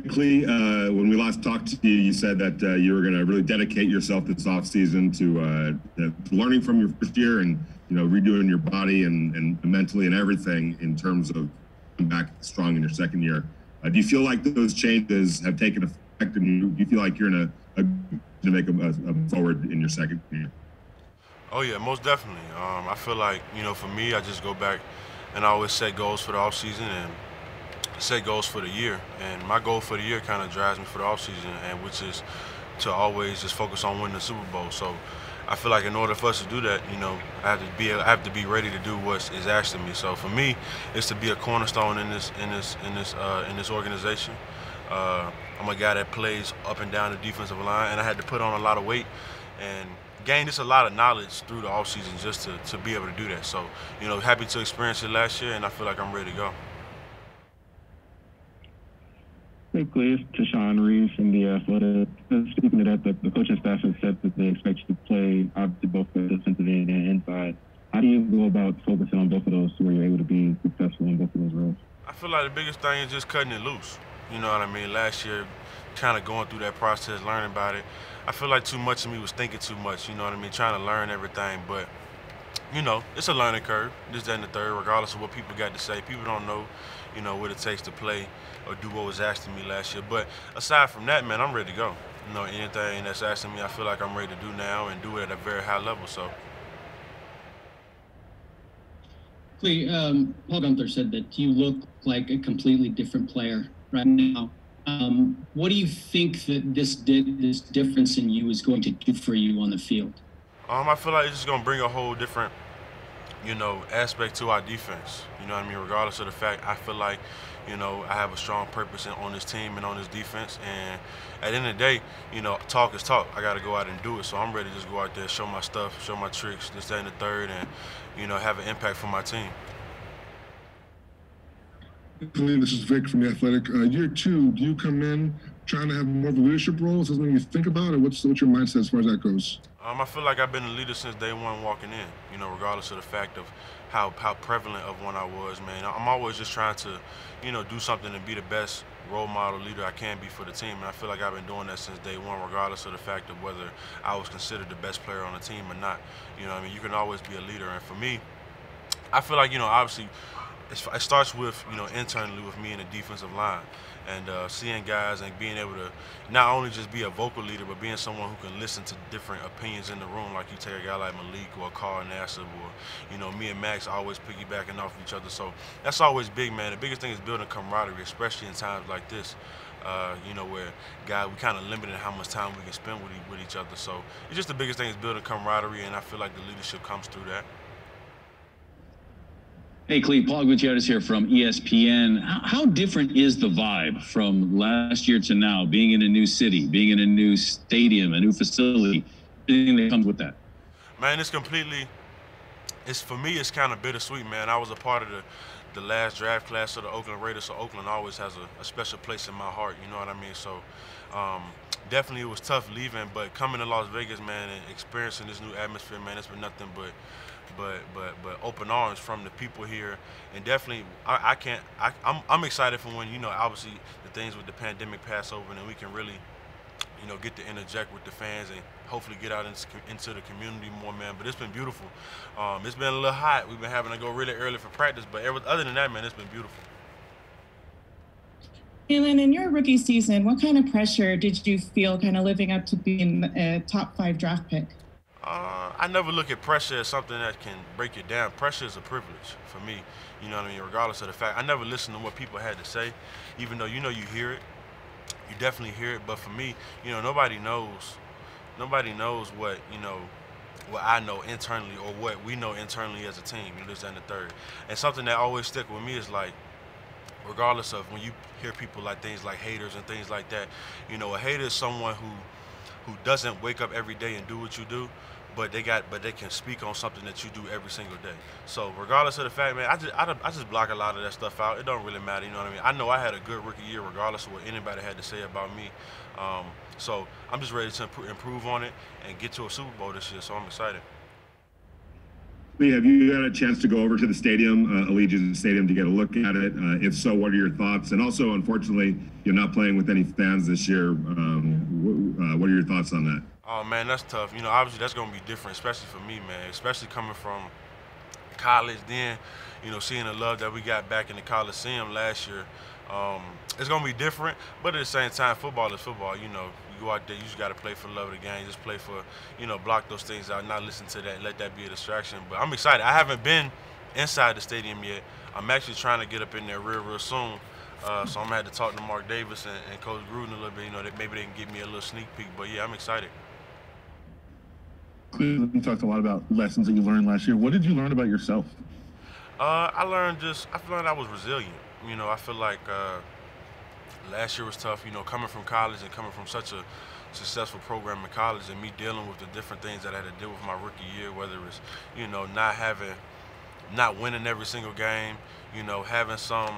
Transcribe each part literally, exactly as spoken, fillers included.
Quickly, uh, when we last talked to you, you said that uh, you were going to really dedicate yourself this offseason to, uh, to learning from your first year and, you know, redoing your body and, and mentally and everything in terms of coming back strong in your second year. Uh, do you feel like those changes have taken effect, and do you feel like you're in a, a to make a, a forward in your second year? Oh, yeah, most definitely. Um, I feel like, you know, for me, I just go back and I always set goals for the offseason and set goals for the year. And my goal for the year kind of drives me for the offseason, and which is to always just focus on winning the Super Bowl. So I feel like in order for us to do that, you know, I have to be I have to be ready to do what is asked of me. So for me, it's to be a cornerstone in this in this in this uh, in this organization. Uh, I'm a guy that plays up and down the defensive line, and I had to put on a lot of weight and gained just a lot of knowledge through the offseason just to, to be able to do that. So, you know, happy to experience it last year, and I feel like I'm ready to go. Quickly, it's Tashawn Reeves from The Athletic. Speaking of that, the, the coaching staff has said that they expect you to play, obviously, both the defensive end and inside. How do you go about focusing on both of those so where you're able to be successful in both of those roles? I feel like the biggest thing is just cutting it loose. You know what I mean? Last year, kind of going through that process, learning about it, I feel like too much of me was thinking too much, you know what I mean, trying to learn everything. But, you know, it's a learning curve, this, that, and the third, regardless of what people got to say. People don't know, you know, what it takes to play or do what was asked of me last year. But aside from that, man, I'm ready to go. You know, anything that's asked of me, I feel like I'm ready to do now and do it at a very high level. So. Um, Paul Gunther said that you look like a completely different player right now. Um, what do you think that this did, this difference in you is going to do for you on the field? Um, I feel like it's just going to bring a whole different, you know, aspect to our defense. You know what I mean? Regardless of the fact, I feel like, you know, I have a strong purpose on this team and on this defense. And at the end of the day, you know, talk is talk. I got to go out and do it. So I'm ready to just go out there, show my stuff, show my tricks, this, that, and the third, and, you know, have an impact for my team. This is Vic from The Athletic. Uh, year two, do you come in trying to have more of a leadership role? Is that something you think about, or what's, what's your mindset as far as that goes? Um, I feel like I've been a leader since day one walking in, you know, regardless of the fact of how, how prevalent of one I was, man. I'm always just trying to, you know, do something and be the best role model leader I can be for the team. And I feel like I've been doing that since day one, regardless of the fact of whether I was considered the best player on the team or not. You know what I mean? You can always be a leader. And for me, I feel like, you know, obviously, it starts with, you know, internally with me in the defensive line and uh, seeing guys and being able to not only just be a vocal leader, but being someone who can listen to different opinions in the room. Like you take a guy like Malik or Carl Nassib, or, you know, me and Max always piggybacking off each other. So that's always big, man. The biggest thing is building camaraderie, especially in times like this, uh, you know, where, guys, we kind of limited how much time we can spend with, with each other. So it's just the biggest thing is building camaraderie, and I feel like the leadership comes through that. Hey, Cle, Paul Gutiérrez here from E S P N. How, how different is the vibe from last year to now, being in a new city, being in a new stadium, a new facility, anything that comes with that? Man, it's completely, it's for me, it's kind of bittersweet, man. I was a part of the, the last draft class of the Oakland Raiders, so Oakland always has a, a special place in my heart, you know what I mean? So um, definitely it was tough leaving, but coming to Las Vegas, man, and experiencing this new atmosphere, man, it's been nothing but But but but open arms from the people here, and definitely I, I can't I I'm, I'm excited for when, you know, obviously the things with the pandemic pass over and we can really, you know, get to interject with the fans and hopefully get out into the community more, man. But it's been beautiful. Um, it's been a little hot. We've been having to go really early for practice, but other than that, man, it's been beautiful. Clelin, in your rookie season, what kind of pressure did you feel kind of living up to being a top five draft pick? Uh, I never look at pressure as something that can break you down. Pressure is a privilege for me, you know what I mean, regardless of the fact. I never listened to what people had to say, even though, you know, you hear it. You definitely hear it. But for me, you know, nobody knows. Nobody knows what, you know, what I know internally or what we know internally as a team, you know, this, that, and the third. And something that always stick with me is like, regardless of when you hear people like things like haters and things like that, you know, a hater is someone who, who doesn't wake up every day and do what you do, but they got, but they can speak on something that you do every single day. So regardless of the fact, man, I just, I, I just block a lot of that stuff out. It don't really matter, you know what I mean? I know I had a good rookie year regardless of what anybody had to say about me. Um, so I'm just ready to improve on it and get to a Super Bowl this year, so I'm excited. Lee, have you had a chance to go over to the stadium, uh, Allegiant Stadium, to get a look at it? Uh, if so, what are your thoughts? And also, unfortunately, you're not playing with any fans this year. Um, w- uh, what are your thoughts on that? Oh, man, that's tough. You know, obviously that's going to be different, especially for me, man, especially coming from college then, you know, seeing the love that we got back in the Coliseum last year. Um, it's going to be different, but at the same time, football is football, you know. You go out there, you just got to play for the love of the game. Just play for, you know, block those things out, not listen to that, let that be a distraction. But I'm excited. I haven't been inside the stadium yet. I'm actually trying to get up in there real, real soon. Uh, so I'm going to have to talk to Mark Davis and, and Coach Gruden a little bit. You know, that maybe they can give me a little sneak peek. But, yeah, I'm excited. You talked a lot about lessons that you learned last year. What did you learn about yourself? Uh, I learned just – I learned I was resilient. You know, I feel like uh, – last year was tough, you know, coming from college and coming from such a successful program in college and me dealing with the different things that I had to deal with my rookie year, whether it's, you know, not having, not winning every single game, you know, having some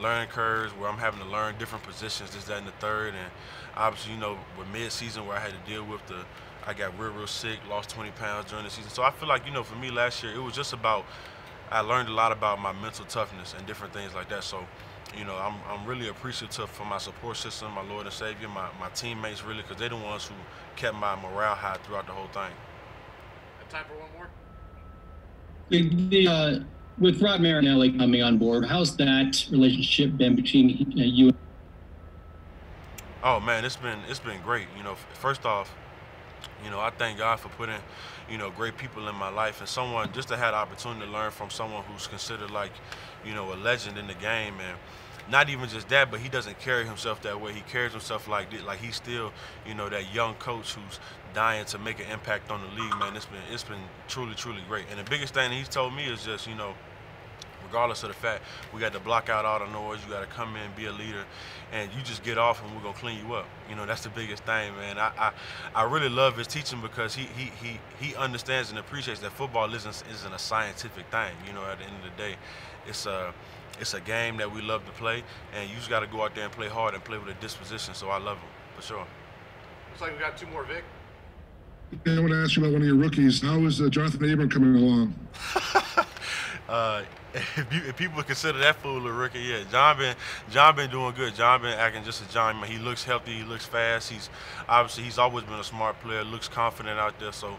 learning curves where I'm having to learn different positions, this, that, and the third. And obviously, you know, with mid-season where I had to deal with the, I got real, real sick, lost twenty pounds during the season. So I feel like, you know, for me last year, it was just about, I learned a lot about my mental toughness and different things like that. So, you know, I'm I'm really appreciative for my support system, my Lord and Savior, my, my teammates, really, because they're the ones who kept my morale high throughout the whole thing. Have time for one more? The, the, uh, with Rod Marinelli coming on board, how's that relationship been between uh, you and... Oh, man, it's been, it's been great. You know, first off, you know, I thank God for putting, you know, great people in my life and someone just to have the opportunity to learn from someone who's considered like, you know, a legend in the game. And not even just that, but he doesn't carry himself that way. He carries himself like this, like he's still, you know, that young coach who's dying to make an impact on the league, man. It's been, it's been truly, truly great. And the biggest thing that he's told me is just, you know, regardless of the fact, we got to block out all the noise. You got to come in, be a leader, and you just get off, and we're gonna clean you up. You know, that's the biggest thing, man. I, I, I really love his teaching because he, he, he, he understands and appreciates that football isn't, isn't a scientific thing. You know, at the end of the day, it's a, it's a game that we love to play, and you just got to go out there and play hard and play with a disposition. So I love him for sure. Looks like we got two more, Vic. I want to ask you about one of your rookies. How is uh, Jonathan Abram coming along? Uh, if, you, if people consider that fool a rookie, yeah, John been John been doing good. John been acting just as John. He looks healthy. He looks fast. He's obviously he's always been a smart player. Looks confident out there. So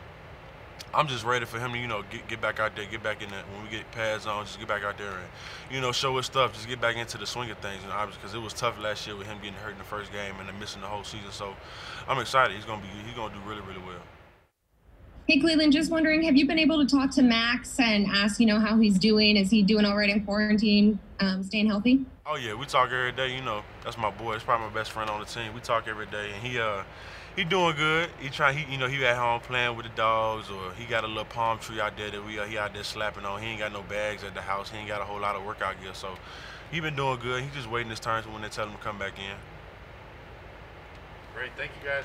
I'm just ready for him to you know get get back out there, get back in that when we get pads on, just get back out there and you know show his stuff. Just get back into the swing of things. You know, obviously because it was tough last year with him getting hurt in the first game and then missing the whole season. So I'm excited. He's gonna be he's gonna do really really well. Hey, Clelin, just wondering, have you been able to talk to Max and ask, you know, how he's doing? Is he doing all right in quarantine, um, staying healthy? Oh, yeah, we talk every day. You know, that's my boy. It's probably my best friend on the team. We talk every day, and he uh, he doing good. He trying, he, you know, he at home playing with the dogs, or he got a little palm tree out there that we uh, he out there slapping on. He ain't got no bags at the house. He ain't got a whole lot of workout gear, so he been doing good. He just waiting his turn when they tell him to come back in. Great. Thank you, guys.